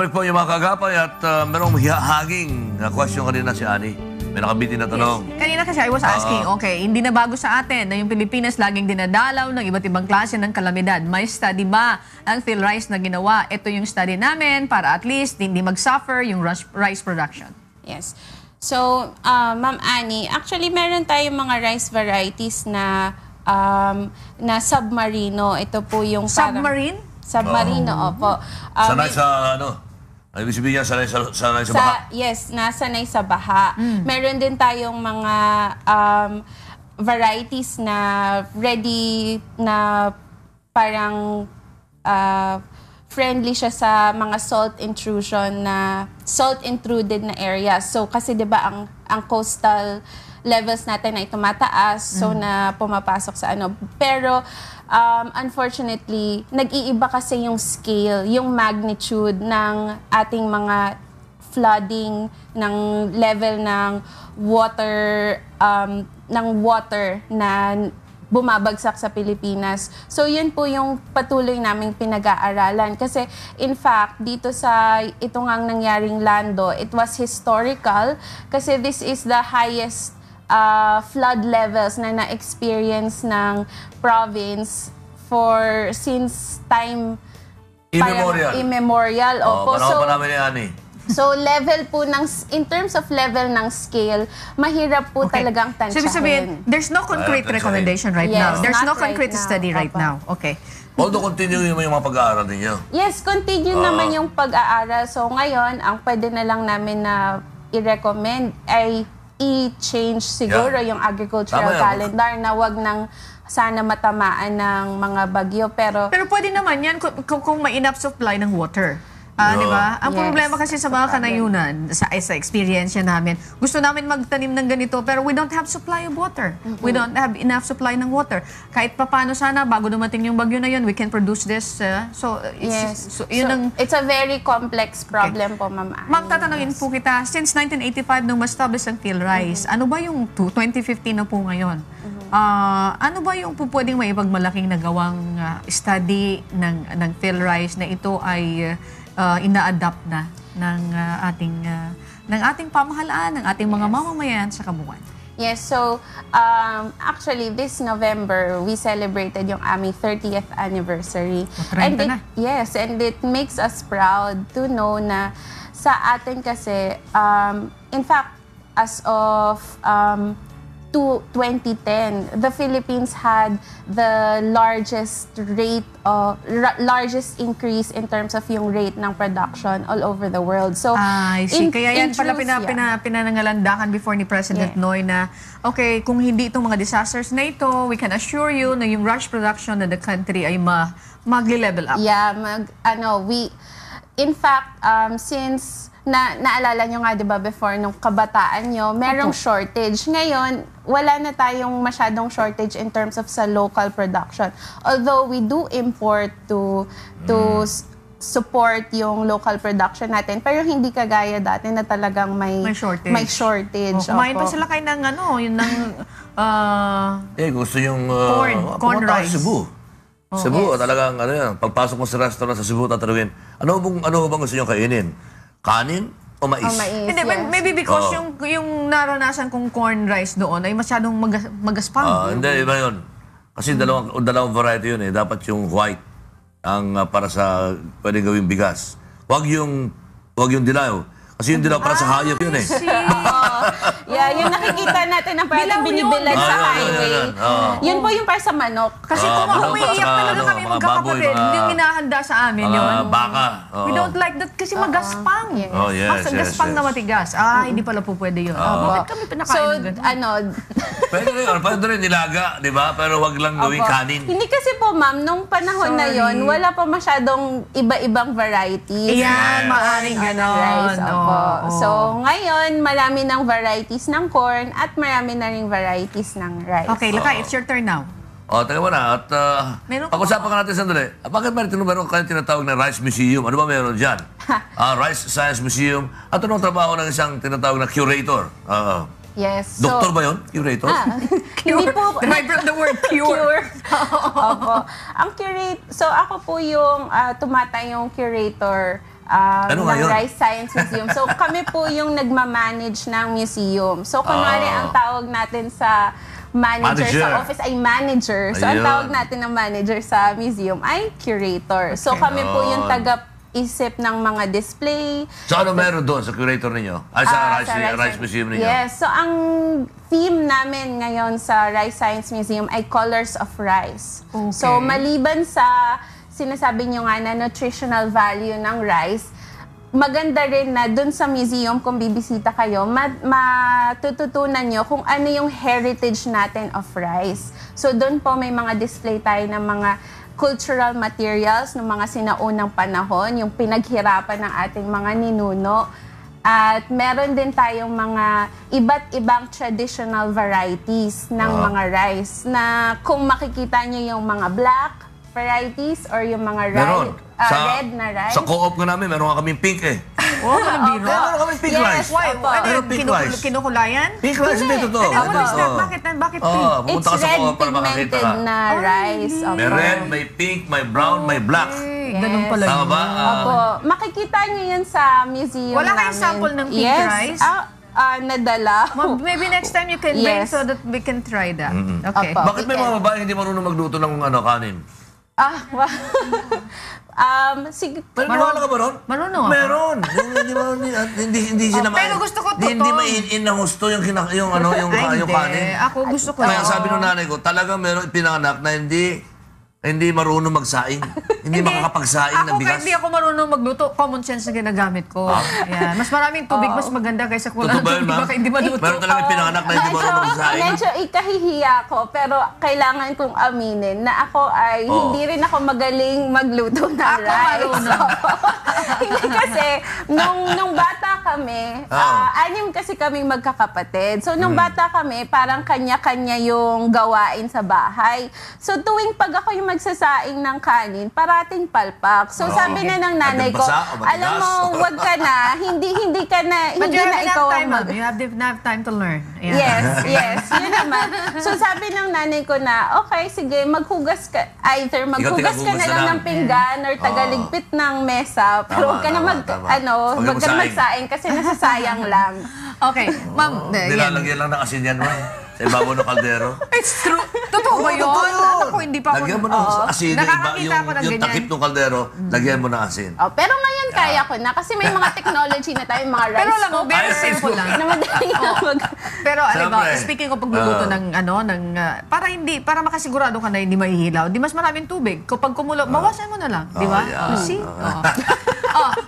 Babalik po yung mga kagapay at merong haging question kanina si Annie. May nakabitin na tanong. Yes. Kanina kasi I was asking, okay, hindi na bago sa atin na yung Pilipinas laging dinadalaw ng iba't ibang klase ng kalamidad. May study ba ang PhilRice na ginawa? Ito yung study namin para at least hindi mag-suffer yung rice production. Yes. So, Ma'am Annie, actually meron tayong mga rice varieties na submarino. Ito po yung submarine? Submarino, opo. Sanay sa ano? Ay, ibig sabihin niya, sanay sa baha? Yes, nasanay sa baha. Mm. Meron din tayong mga varieties na ready na parang friendly siya sa mga salt intrusion na salt intruded na area. So, kasi diba ang coastal levels natin ay tumataas, so na pumapasok sa ano. Pero, unfortunately, nag-iiba kasi yung scale, yung magnitude ng ating mga flooding, ng level ng water na bumabagsak sa Pilipinas. So, yun po yung patuloy naming pinag-aaralan. Kasi, in fact, dito sa ito ngang nangyaring Lando, it was historical kasi this is the highest flood levels na na-experience ng province for since time immemorial. Opo. So, level po ng, in terms of level ng scale, mahirap po talagang tansyahin. So, sabihin, there's no concrete recommendation right now. There's no concrete study right now. Okay. Although, continue yung mga pag-aaral ninyo. Yes, continue naman yung pag-aaral. So, ngayon, ang pwede na lang namin na i-recommend ay i-change siguro yung agricultural calendar na wag nang sana matamaan ng mga bagyo. Pero pwede naman yan kung may enough supply ng water. Di ba? Ang problema kasi sa mga kanayunan, sa experience namin, gusto namin magtanim ng ganito pero we don't have supply of water. We don't have enough supply ng water. Kahit papano sana, bago dumating yung bagyo na yun, we can produce this. It's a very complex problem po, Ma'am Annie. Ma'am, tatanungin po kita, since 1985 nung ma-establish ang PhilRice, ano ba yung 2015 na po ngayon? Ano ba yung pwedeng may ipagmalaking nagawang study ng PhilRice na ito ay ina-adapt na ng ating pamahalaan, ng ating mga mamamayan sa kabuuan. Yes, so actually this November we celebrated yung aming 30th anniversary. And it makes us proud to know na sa atin kasi in fact as of 2010, the Philippines had the largest increase in terms of yung rate ng production all over the world. So, kaya yan pala pinanangalandakan before ni President Noy na, okay, kung hindi itong mga disasters na ito, we can assure you na yung rush production na the country ay mag-level up. Yeah, in fact, since naalala nyo nga, di ba, before, nung kabataan nyo, merong shortage. Ngayon, wala na tayong masyadong shortage in terms of sa local production. Although, we do import to support yung local production natin, pero hindi kagaya dati na talagang may shortage. Kumain pa sila kayo ng ano, yun ng... gusto yung... corn rice. Cebu, talagang, ano yan, pagpasok mo sa restaurant sa Cebu, tatanungin, ano bang gusto nyo kainin? Kanin o mais? Hindi, maybe because yung naranasan kong corn rice doon ay masyadong magaspang. Hindi, iba yun. Kasi dalawang variety yun eh. Dapat yung white ang para sa pwedeng gawing bigas. Huwag yung dilaw. Kasi yung dilaw para sa hayop yun eh. Yung nakikita natin na parang binibilad sa highway. Yun po yung para sa manok. Kasi kung umiiyak talaga kami magkakapatid, hindi yung hinahanda sa amin yun. Baka. We don't like that kasi magaspang. Magaspang na matigas. Hindi pala po pwede yun. Bakit kami pinakain ng ganun? Pwede rin nilaga, di ba? Pero huwag lang gawing kanin. Hindi kasi po, ma'am, nung panahon na yun, wala pa masyadong iba-ibang varieties. Ayan, maaring ganun. So, ngayon, marami ng varieties ng corn at marami na rin varieties ng rice. Okay, Lakay, it's your turn now. Taga mo na. At pag-usapan ka natin sandali. Bakit meron kayo tinatawag na Rice Museum? Ano ba meron dyan? Rice Science Museum. At anong trabaho ng isang tinatawag na curator? Yes. Doktor ba yun? Curator? Hindi po. Derive from the word cure. Opo. Ang curate, so ako po yung tumatay yung curator ng Rice Science Museum. So kami po yung nagmamanage ng museum. So kunwari ang tawag natin sa manager sa office ay manager. So ang tawag natin ng manager sa museum ay curator. So kami po yung tagaisip ng mga display. So ano meron doon sa curator ninyo? Ay, sa Rice Museum ninyo? Yes. So ang theme namin ngayon sa Rice Science Museum ay Colors of Rice. Okay. So maliban sa sinasabi nyo nga na nutritional value ng rice, maganda rin na dun sa museum kung bibisita kayo, matututunan nyo kung ano yung heritage natin of rice. So dun po may mga display tayo ng mga cultural materials ng mga sinaunang panahon, yung pinaghirapan ng ating mga ninuno. At meron din tayong mga iba't ibang traditional varieties ng mga rice na kung makikita nyo yung mga black varieties or yung mga red na rice. Sa co-op nga namin, meron nga kaming pink eh. Oo, meron kaming pink rice. Ano yung kinukulayan? Pink rice, hindi totoo. Bakit pink? It's red pigmented na rice. May red, may pink, may brown, may black. Ganun pala yun. Tama ba? Opo. Makikita nyo yun sa museum namin. Wala kayong sample ng pink rice? Nadala. Maybe next time you can bring so that we can try that. Okay. Bakit may mga babae hindi marunong magluto ng kanin? Marunong ka ba ron? Marunong ako. Meron. Hindi siya naman. Pero gusto ko totoo. Hindi ma-in-in na gusto yung kanin. Ako gusto ko. Kaya sabi ng nanay ko, talagang meron pinanganak na hindi marunong magsaing. Hindi makakapagsaing ng bigas. Ako hindi ako marunong magluto. Common sense na ginagamit ko. Mas maraming tubig, mas maganda kaysa kulang tubig. Baka hindi maluto. Meron talagang pinanganak na hindi marunong magsaing. Medyo ikahihiya ko, pero kailangan kong aminin na ako ay hindi rin ako magaling magluto ng rice. Ako marunong. Hindi kasi, nung bata kami, 6 kasi kaming magkakapatid. So nung bata kami, parang kanya-kanya yung gawain sa bahay. So tuwing pag ako yung magsasaing ng kanin, parating palpak. So sabi na ng nanay ko, alam mo, huwag ka na, hindi na ikaw ang mag... You have enough time to learn. Yes, yun naman. So sabi ng nanay ko na, okay, sige, maghugas ka, either maghugas ka na lang ng pinggan or tagaligpit ng mesa, pero huwag ka na magsaing kasi nasasayang lang. Okay, ma'am. Nilalagyan lang ng asin yan, ma'am. Sa ibabaw ng kaldero. It's true. Totoo ba yun? Ako hindi pa ako. Lagyan mo ng asin. Yung takip ng kaldero, lagyan mo ng asin. Pero ngayon kaya ko na kasi may mga technology na tayo, mga rice. Pero alam mo, very simple lang. Pero alam mo, speaking ko pagluluto ng para makasigurado ka na hindi mahihilaw, di mas maraming tubig. Kapag kumulo, bawasan mo na lang. Di ba? See?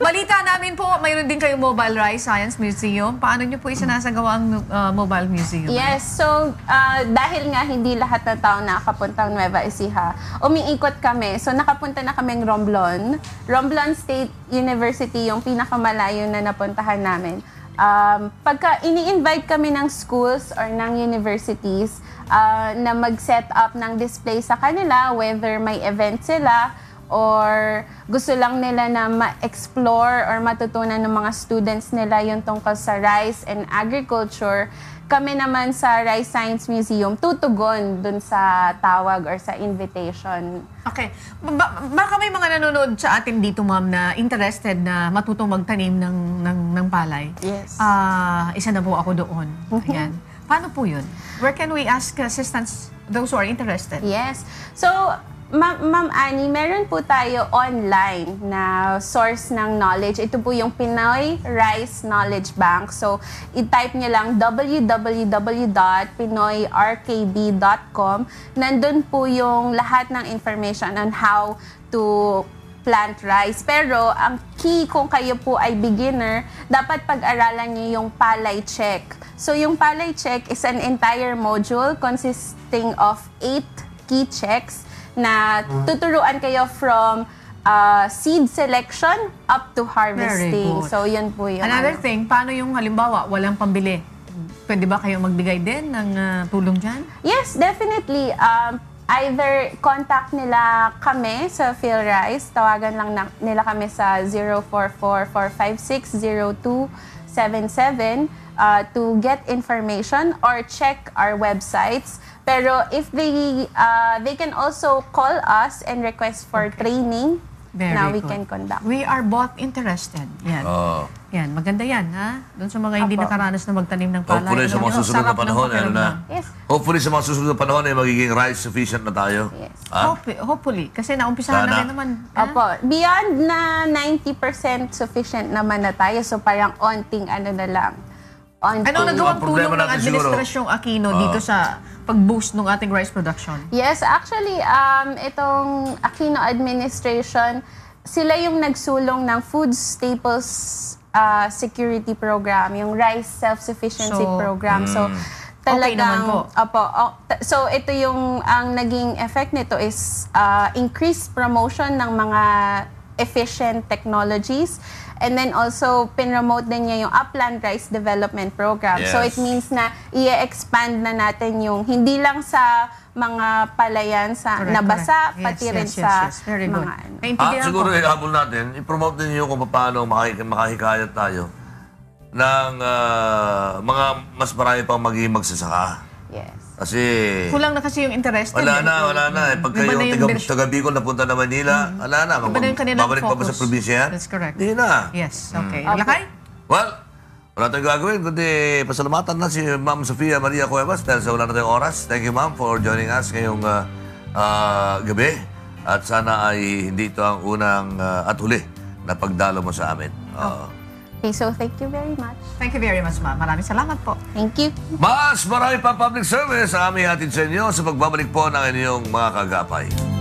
Balita namin po, mayroon din kayong Mobile Rice Science Museum. Paano nyo po isinasagawa ang Mobile Museum? Yes, so dahil nga hindi lahat na tao nakapunta ng Nueva Ecija, umiikot kami. So nakapunta na kaming Romblon. Romblon State University yung pinakamalayo na napuntahan namin. Pagka ini-invite kami ng schools or ng universities na mag-set up ng display sa kanila, whether may event sila, or gusto lang nila na ma-explore or matutunan ng mga students nila yung tungkol sa rice and agriculture, kami naman sa Rice Science Museum tutugon dun sa tawag or sa invitation. Okay. Baka may mga nanonood sa atin dito, ma'am, na interested na matutong magtanim ng palay. Yes. Isa na po ako doon. Ayan. Paano po yun? Where can we ask assistance, those who are interested? Yes. So, Ma'am Annie, meron po tayo online na source ng knowledge. Ito po yung Pinoy Rice Knowledge Bank. So, i-type nyo lang www.pinoyrkb.com. Nandun po yung lahat ng information on how to plant rice. Pero, ang key kung kayo po ay beginner, dapat pag-aralan nyo yung palay check. So, yung palay check is an entire module consisting of 8 key checks na tuturuan kayo from seed selection up to harvesting. So, yun po yun. Another thing, paano yung halimbawa, walang pambili? Pwede ba kayo magbigay din ng tulong dyan? Yes, definitely. Either contact nila kami sa PhilRice, tawagan lang nila kami sa 044-456-0277 to get information or check our websites. Pero if they can also call us and request for training Very good. Now we can conduct. We are both interested. Yan. Yan. Maganda yan, ha? Doon sa mga hindi nakaranas na magtanim ng palay. Hopefully sa mga susunod na panahon, ano na? Yes. Hopefully sa mga susunod na panahon, magiging rice sufficient na tayo. Yes. Ah? Hopefully. Kasi naumpisahan na rin naman. Opo. Beyond na 90% sufficient naman na tayo. So parang onting ano na lang. Ano nagawang tulong ng Administrasyong Aquino dito sa pag-boost ng ating rice production? Yes, actually, itong Aquino administration, sila yung nagsulong ng Food Staples Security Program, yung Rice Self-Sufficiency Program. So, talagang, so ito yung, ang naging effect nito is increased promotion ng mga efficient technologies. And then also, pinromote din niya yung Upland Rice Development Program. Yes. So it means na i-expand na natin yung hindi lang sa mga palayan sa nabasa, pati rin sa mga ano. Siguro ihabol natin, i-promote din niyo kung paano makahikayat tayo ng mga mas marami pang magiging magsasaka. Yes. Kasi kulang na kasi yung interest. Wala na. Pagka yung taga-Bicol napunta na Manila, wala na. Babalik pa ba sa probinsya? That's correct. Hindi na. Yes, okay. Lakay? Well, wala tayong gagawin, kundi pasalamatan na si Ma'am Sophia Maria Cuevas dahil sa wala na tayong oras. Thank you, Ma'am, for joining us ngayong gabi. At sana ay hindi ito ang unang at huli na pagdalo mo sa amin. Okay, so thank you very much. Thank you very much, ma'am. Maraming salamat po. Thank you. Mas marami pa public service ang aming hatid sa inyo sa pagbabalik po ng inyong mga kagapay.